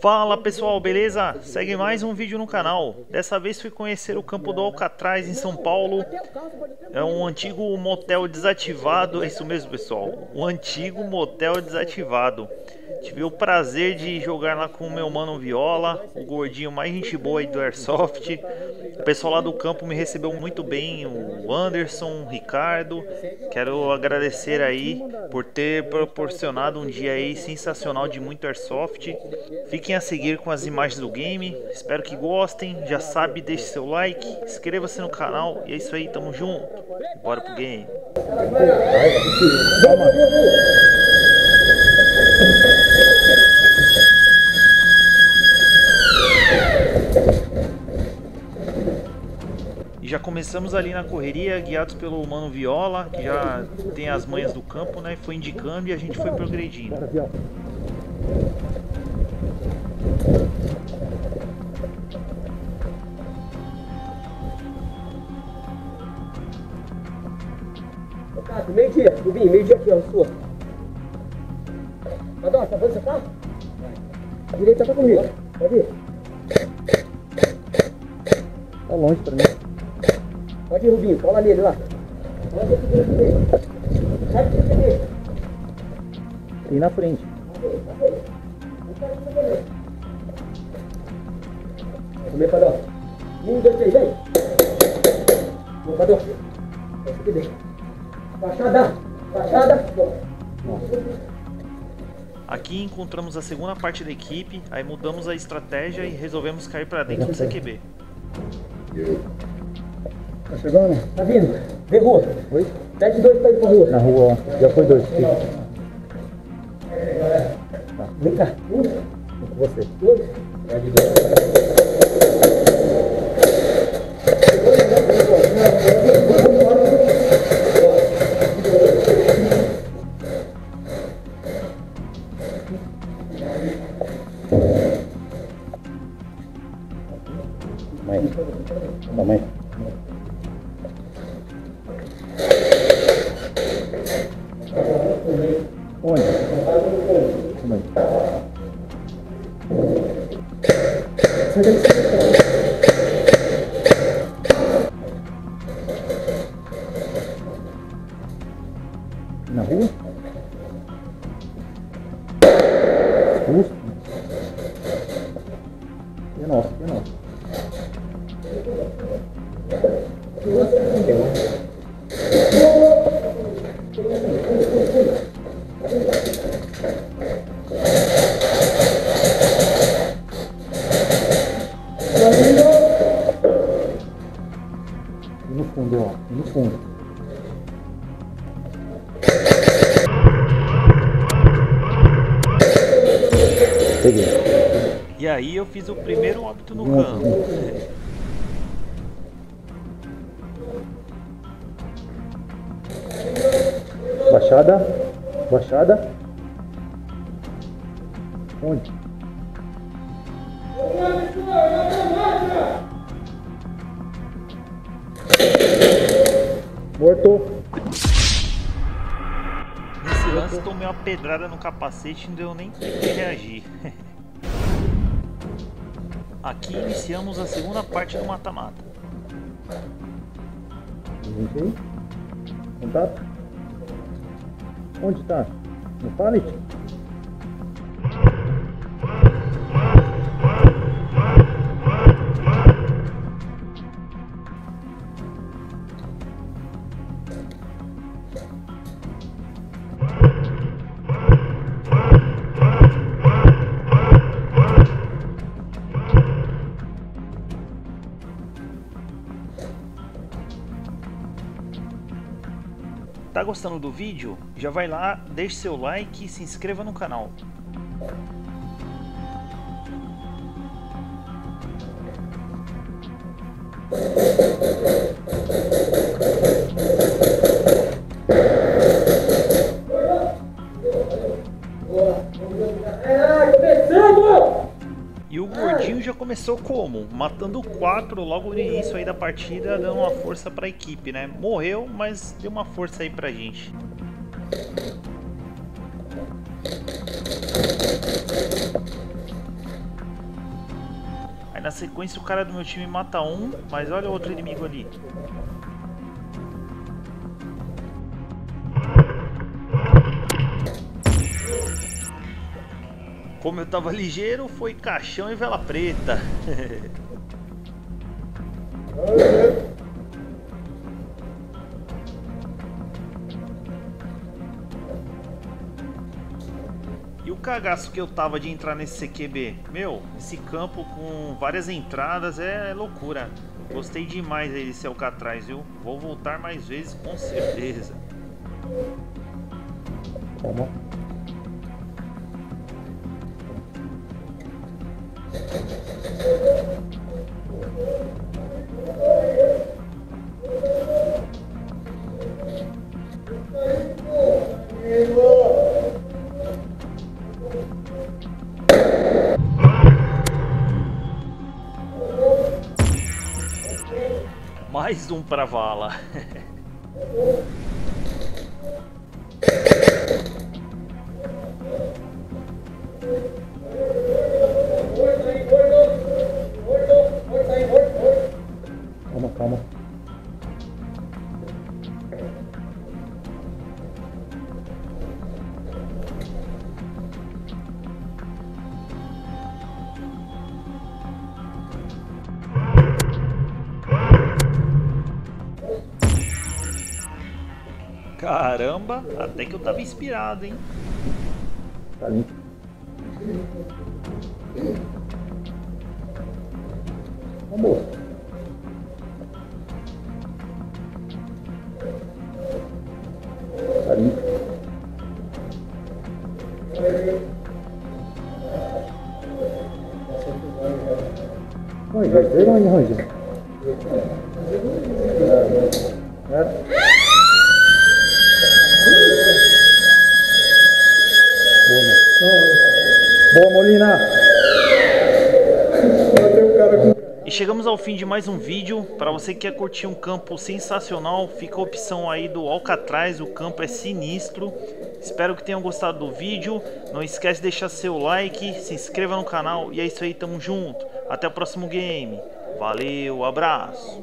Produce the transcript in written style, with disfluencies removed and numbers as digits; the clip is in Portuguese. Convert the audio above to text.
Fala pessoal, beleza? Segue mais um vídeo no canal. Dessa vez fui conhecer o campo do Alcatraz em São Paulo. É um antigo motel desativado, é isso mesmo pessoal, um antigo motel desativado. Tive o prazer de jogar lá com o meu mano Viola, o gordinho mais gente boa aí do Airsoft. O pessoal lá do campo me recebeu muito bem, o Anderson, o Ricardo. Quero agradecer aí por ter proporcionado um dia aí sensacional de muito Airsoft. Fiquem a seguir com as imagens do game, espero que gostem. Já sabe, deixe seu like, inscreva-se no canal e é isso aí, tamo junto. Bora pro game. E já começamos ali na correria, guiados pelo mano Viola, que já tem as manhas do campo, né? Foi indicando e a gente foi progredindo. Ricardo, meio-dia, Rubinho, meio-dia aqui, ó, sua. Madonna, tá vendo você tá? A direita tá comigo, pode ir. Tá longe pra mim. Pode ir, Rubinho, cola nele lá. Tem na frente. Comer, Padrão. 1, 2, 3, vem. Boa, Padrão. Baixada, baixada. Aqui encontramos a segunda parte da equipe, aí mudamos a estratégia e resolvemos cair pra dentro do CQB. Tá chegando? Tá vindo. Vem, rua. Oi? Pede 2 pra ir pra rua. Na rua, ó. Já foi 2. Tá. Vem cá. 1. Vem com você. 2. Pede 2. Na rua? Justo. É nosso, é nosso. No fundo, ó. No fundo. E aí eu fiz o primeiro óbito no campo. Baixada, baixada. Onde? Morto. Nesse lance tomei uma pedrada no capacete e não deu nem tempo de reagir. Aqui iniciamos a segunda parte do mata-mata. Contato? Onde tá? No pallet? Tá gostando do vídeo? Já vai lá, deixe seu like e se inscreva no canal. E o gordinho já começou como? Matando 4 logo no início aí da partida, dando uma força pra equipe, né? Morreu, mas deu uma força aí pra gente. sequência o cara do meu time mata um, mas olha o outro inimigo ali. Como eu tava ligeiro, foi caixão e vela preta. E o cagaço que eu tava de entrar nesse CQB, meu, esse campo com várias entradas é loucura. Gostei demais aí desse Alcatraz, viu? Vou voltar mais vezes com certeza. Como? Mais um pra vala. Calma. Caramba, até que eu tava inspirado, hein? Tá limpo. Vamos. Oi, vai ter onde, Roger? Boa, Molina! E chegamos ao fim de mais um vídeo. Para você que quer curtir um campo sensacional, fica a opção aí do Alcatraz, o campo é sinistro. Espero que tenham gostado do vídeo. Não esquece de deixar seu like, se inscreva no canal e é isso aí, tamo junto. Até o próximo game. Valeu, abraço.